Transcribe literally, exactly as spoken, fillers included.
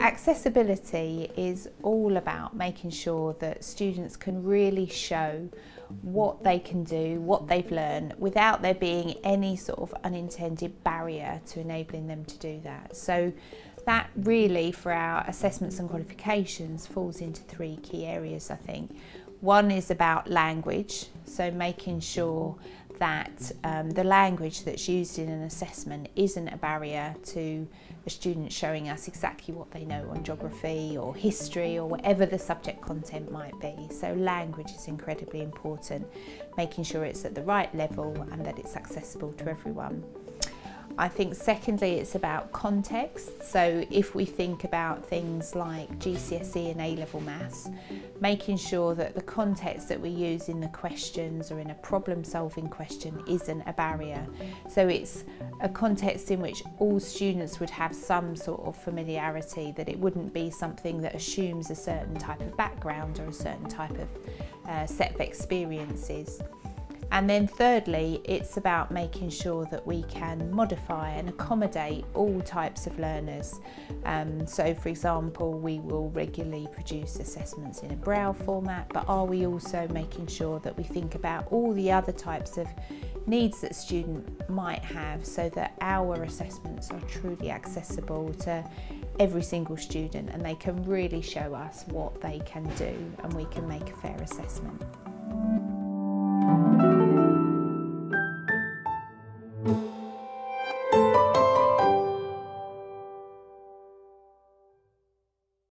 Accessibility is all about making sure that students can really show what they can do, what they've learned, without there being any sort of unintended barrier to enabling them to do that. So that really, for our assessments and qualifications, falls into three key areas, I think. One is about language, so making sure that um, the language that's used in an assessment isn't a barrier to a student showing us exactly what they know on geography or history or whatever the subject content might be. So language is incredibly important, making sure it's at the right level and that it's accessible to everyone. I think secondly, it's about context. So if we think about things like G C S E and A level maths, making sure that the context that we use in the questions or in a problem solving question isn't a barrier. So it's a context in which all students would have some sort of familiarity, that it wouldn't be something that assumes a certain type of background or a certain type of uh, set of experiences. And then thirdly, it's about making sure that we can modify and accommodate all types of learners. Um, so for example, we will regularly produce assessments in a Braille format, but are we also making sure that we think about all the other types of needs that student might have, so that our assessments are truly accessible to every single student and they can really show us what they can do and we can make a fair assessment.